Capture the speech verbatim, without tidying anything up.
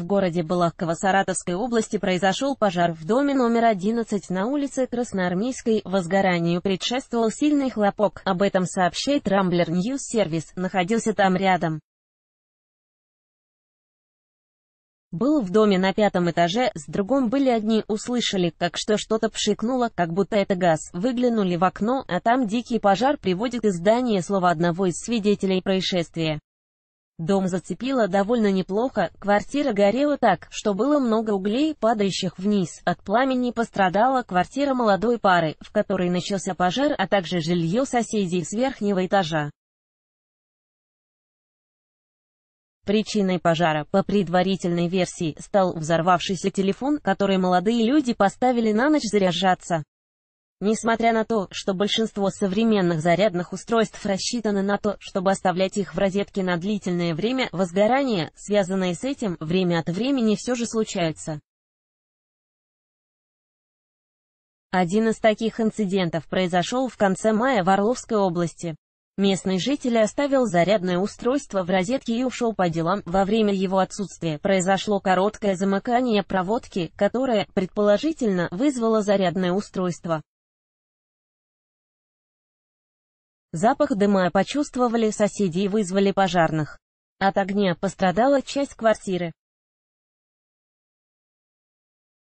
В городе Балаково Саратовской области произошел пожар в доме номер одиннадцать на улице Красноармейской. Возгоранию предшествовал сильный хлопок, об этом сообщает Rambler News Service, находился там рядом. Был в доме на пятом этаже, с другом были одни, услышали, как что что-то пшикнуло, как будто это газ, выглянули в окно, а там дикий пожар, приводит издание слова одного из свидетелей происшествия. Дом зацепило довольно неплохо, квартира горела так, что было много углей, падающих вниз, от пламени пострадала квартира молодой пары, в которой начался пожар, а также жилье соседей с верхнего этажа. Причиной пожара, по предварительной версии, стал взорвавшийся телефон, который молодые люди поставили на ночь заряжаться. Несмотря на то, что большинство современных зарядных устройств рассчитаны на то, чтобы оставлять их в розетке на длительное время, возгорания, связанные с этим, время от времени все же случаются. Один из таких инцидентов произошел в конце мая в Орловской области. Местный житель оставил зарядное устройство в розетке и ушел по делам. Во время его отсутствия произошло короткое замыкание проводки, которое, предположительно, вызвало зарядное устройство. Запах дыма почувствовали соседи и вызвали пожарных. От огня пострадала часть квартиры.